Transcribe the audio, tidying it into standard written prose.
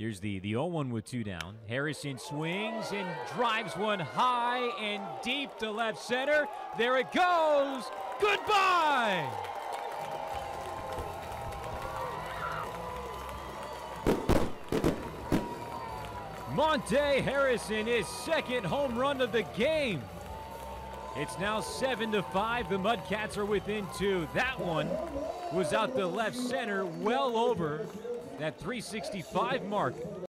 Here's the 0-1 with two down. Harrison swings and drives one high and deep to left center. There it goes. Goodbye. Monte Harrison, his second home run of the game. It's now 7-5. The Mudcats are within two. That one was out the left center, well over that 365 mark.